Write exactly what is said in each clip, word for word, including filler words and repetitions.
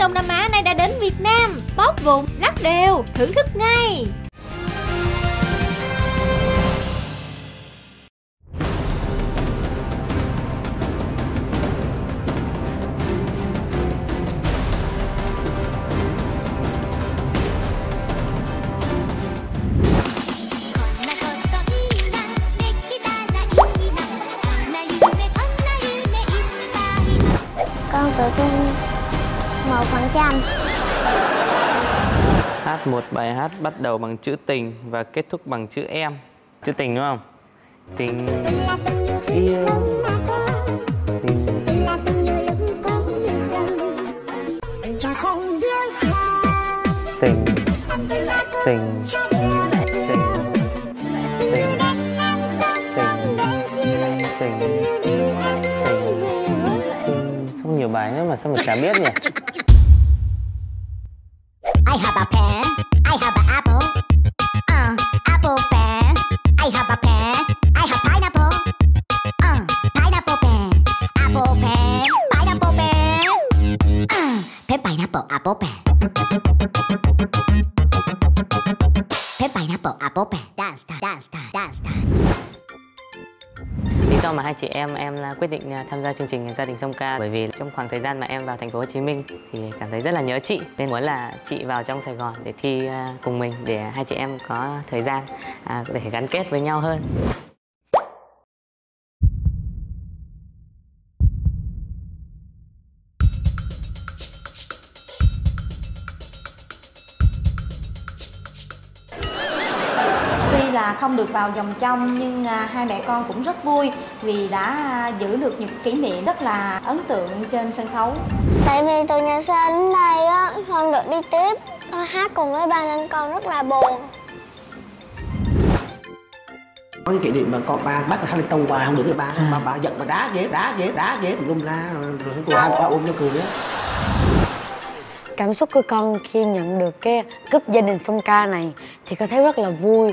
Đông Nam Á nay đã đến Việt Nam, bóp vụn, lắc đều, thưởng thức ngay. Con tự tin một phần trăm. Hát một bài hát bắt đầu bằng chữ tình và kết thúc bằng chữ em. Chữ tình đúng không? Tình yêu. Tình. Tình. Tình. Nhiều bài nữa mà sao mình chả biết nhỉ? I have a pen, I have an apple. Uh, apple pen, I have a pen, I have pineapple. Uh, pineapple pen, apple pen, pineapple pen. Uh, pen pineapple apple pen. Pen pineapple apple pen. Dance time, dance time, dance time. Lý do mà hai chị em em quyết định tham gia chương trình Gia Đình Song Ca bởi vì trong khoảng thời gian mà em vào thành phố Hồ Chí Minh thì cảm thấy rất là nhớ chị, nên muốn là chị vào trong Sài Gòn để thi cùng mình để hai chị em có thời gian để gắn kết với nhau hơn. Là không được vào vòng trong nhưng hai mẹ con cũng rất vui vì đã giữ được những kỷ niệm rất là ấn tượng trên sân khấu. Tại vì từ nhà xe đến đây á, không được đi tiếp hát cùng với ba nên con rất là buồn. Có cái kỷ niệm mà con ba bắt hai tông quà không được cái ba mà bà giận mà đá ghế đá ghế đá ghế mình lum la rồi tụi hai ba ôm nhau cười á. Cảm xúc của con khi nhận được cái cúp Gia Đình Song Ca này thì con thấy rất là vui.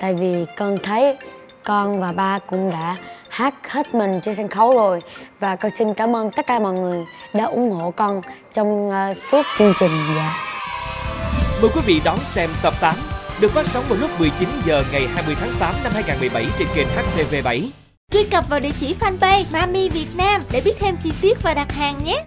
Tại vì con thấy con và ba cũng đã hát hết mình trên sân khấu rồi. Và con xin cảm ơn tất cả mọi người đã ủng hộ con trong uh, suốt chương trình. Dạ. Mời quý vị đón xem tập tám được phát sóng vào lúc mười chín giờ ngày hai mươi tháng tám năm hai nghìn không trăm mười bảy trên kênh H T V bảy. Truy cập vào địa chỉ fanpage Mami Việt Nam để biết thêm chi tiết và đặt hàng nhé.